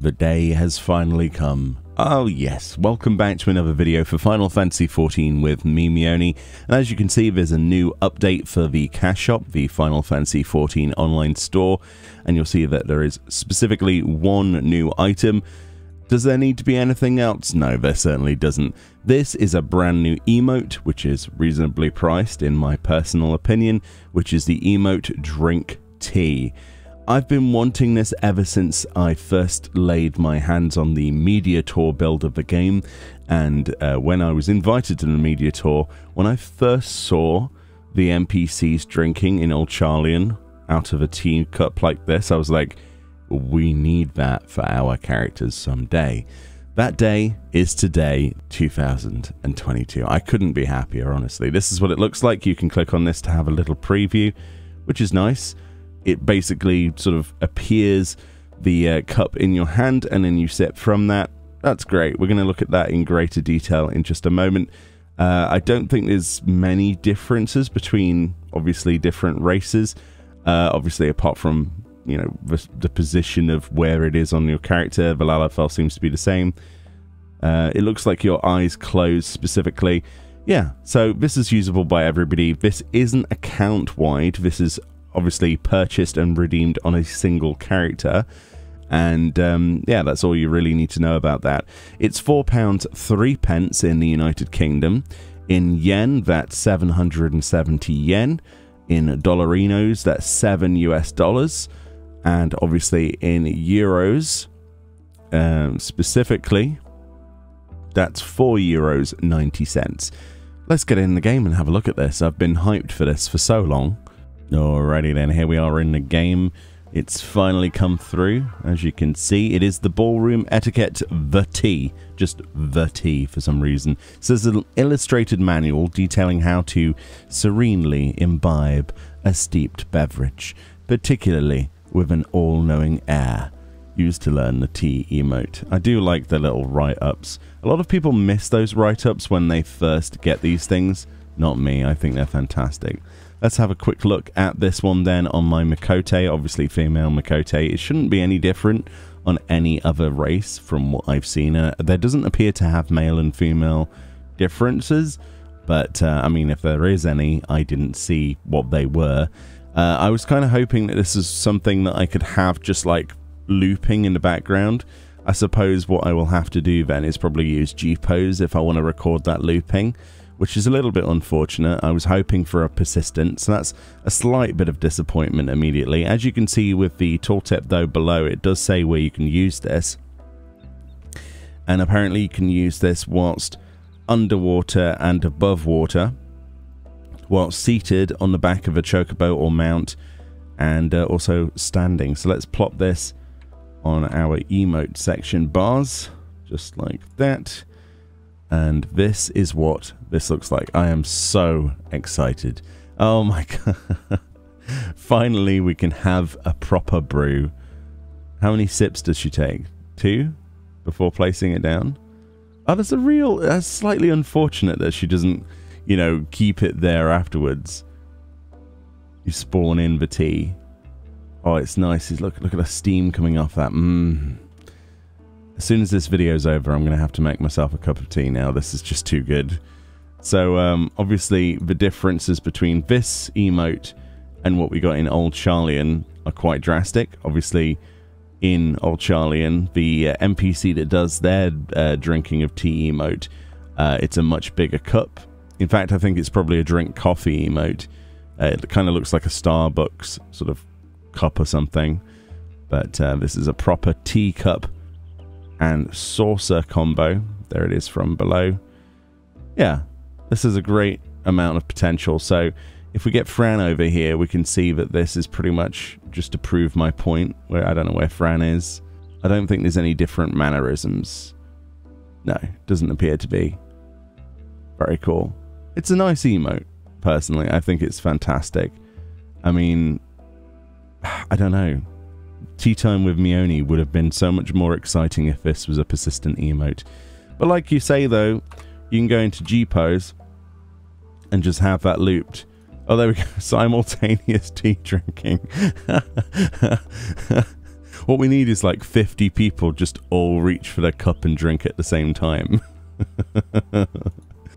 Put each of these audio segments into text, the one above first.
The day has finally come. Oh yes, welcome back to another video for Final Fantasy XIV with me, Meoni. And as you can see, there's a new update for the Cash Shop, the Final Fantasy XIV online store, and you'll see that there is specifically one new item. Does there need to be anything else? No, there certainly doesn't. This is a brand new emote, which is reasonably priced in my personal opinion, which is the emote Drink Tea. I've been wanting this ever since I first laid my hands on the Media Tour build of the game, and when I was invited to the Media Tour, when I first saw the NPCs drinking in Old Sharlayan out of a tea cup like this, I was like, we need that for our characters someday. That day is today, 2022. I couldn't be happier, honestly. This is what it looks like. You can click on this to have a little preview, which is nice. It basically sort of appears the cup in your hand, and then you sip from that. That's great. We're going to look at that in greater detail in just a moment. I don't think there's many differences between, obviously, different races. Obviously, apart from, you know, the position of where it is on your character, the Lalafell seems to be the same. It looks like your eyes closed specifically. Yeah, so this is usable by everybody. This isn't account-wide. This is obviously purchased and redeemed on a single character, and yeah, that's all you really need to know about that. It's £4.03 in the United Kingdom. In yen, that's 770 yen. In dollarinos, that's $7 US, and obviously in euros, specifically, that's €4.90. Let's get in the game and have a look at this. I've been hyped for this for so long. Alrighty then, here we are in the game. It's finally come through. As you can see, it is the ballroom etiquette, the tea. Just the tea for some reason. So there's an illustrated manual detailing how to serenely imbibe a steeped beverage, particularly with an all-knowing air. Used to learn the tea emote. I do like the little write-ups. A lot of people miss those write-ups when they first get these things. Not me, I think they're fantastic. Let's have a quick look at this one then on my Miqote, obviously female Miqote. It shouldn't be any different on any other race from what I've seen. There doesn't appear to have male and female differences, but I mean, if there is any, I didn't see what they were. I was kind of hoping that this is something that I could have just like looping in the background. I suppose what I will have to do then is probably use G-Pose if I want to record that looping, which is a little bit unfortunate. I was hoping for a persistence, so that's a slight bit of disappointment immediately. As you can see with the tooltip though below, it does say where you can use this. And apparently you can use this whilst underwater and above water, whilst seated on the back of a chocobo or mount, and also standing. So let's plop this on our emote section bars, just like that. And this is what this looks like. I am so excited. Oh my god. Finally we can have a proper brew. How many sips does she take? 2 before placing it down? Oh, that's slightly unfortunate that she doesn't, you know, keep it there afterwards. You spawn in the tea. Oh, it's nice. Look at the steam coming off that. As soon as this video's over, I'm going to have to make myself a cup of tea now. This is just too good. So, obviously, the differences between this emote and what we got in Old Sharlayan are quite drastic. Obviously, in Old Sharlayan, the NPC that does their drinking of tea emote, it's a much bigger cup. In fact, I think it's probably a drink coffee emote. It kind of looks like a Starbucks sort of cup or something. But this is a proper tea cup and saucer combo. There it is from below. Yeah, this is a great amount of potential. So if we get Fran over here, we can see that this is pretty much just to prove my point. Where I don't know where Fran is. I don't think there's any different mannerisms. No, doesn't appear to be. Very cool. It's a nice emote, personally. I think it's fantastic. I mean, I don't know. Tea time with Meoni would have been so much more exciting if this was a persistent emote. But like you say though, you can go into G-Pose and just have that looped. Oh, there we go. Simultaneous tea drinking. What we need is like 50 people just all reach for their cup and drink at the same time.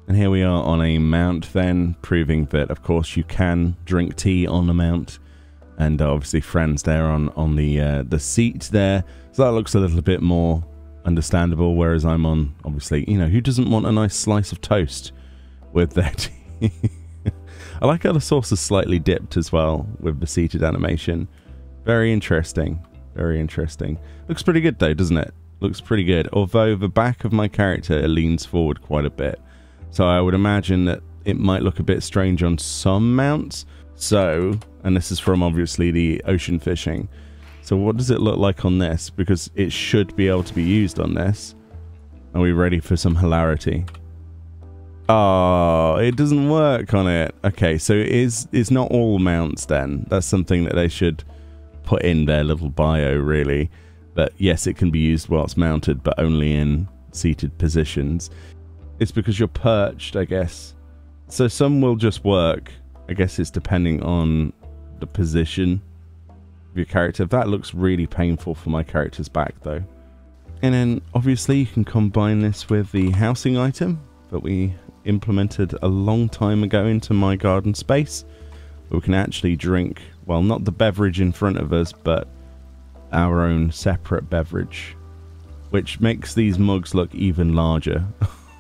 And here we are on a mount then, proving that of course you can drink tea on the mount. And obviously Fran's there on the seat there. So that looks a little bit more understandable, whereas I'm on, obviously, you know, who doesn't want a nice slice of toast with their tea? I like how the sauce is slightly dipped as well with the seated animation. Very interesting. Very interesting. Looks pretty good though, doesn't it? Looks pretty good. Although the back of my character leans forward quite a bit. So I would imagine that it might look a bit strange on some mounts. So, and this is from obviously the ocean fishing. So what does it look like on this? Because it should be able to be used on this. Are we ready for some hilarity? Oh, it doesn't work on it. Okay, so it's not all mounts then. That's something that they should put in their little bio, really. But yes, it can be used whilst mounted, but only in seated positions. It's because you're perched, I guess. So some will just work. I guess it's depending on the position of your character. That looks really painful for my character's back, though. And then, obviously, you can combine this with the housing item that we implemented a long time ago into my garden space. We can actually drink, well, not the beverage in front of us, but our own separate beverage, which makes these mugs look even larger.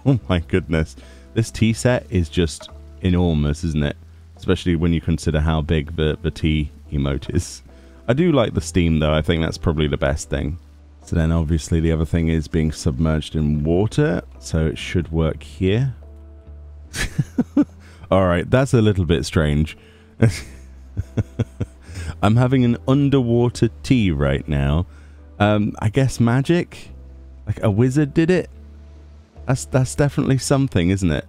Oh my goodness. This tea set is just enormous, isn't it? Especially when you consider how big the tea emote is. I do like the steam though. I think that's probably the best thing. So then obviously the other thing is being submerged in water. So it should work here. All right. That's a little bit strange. I'm having an underwater tea right now. I guess magic, like a wizard did it. That's definitely something, isn't it?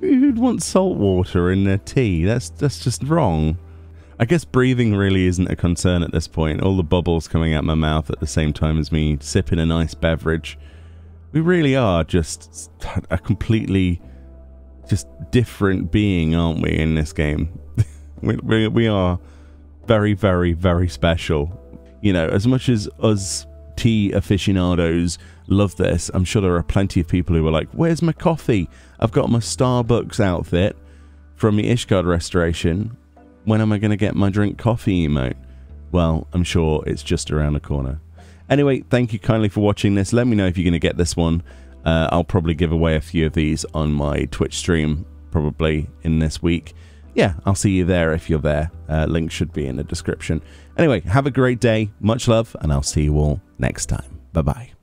Who'd want salt water in their tea? That's just wrong. I guess breathing really isn't a concern at this point. All the bubbles coming out my mouth at the same time as me sipping a nice beverage. We really are just a completely just different being, aren't we, in this game? We are very, very, very special. You know, as much as us tea aficionados love this, I'm sure there are plenty of people who are like, where's my coffee? I've got my Starbucks outfit from the Ishgard Restoration. When am I going to get my drink coffee emote? Well, I'm sure it's just around the corner. Anyway, thank you kindly for watching this. Let me know if you're going to get this one. I'll probably give away a few of these on my Twitch stream, probably in this week. Yeah, I'll see you there if you're there. Link should be in the description. Anyway, have a great day. Much love, and I'll see you all next time. Bye-bye.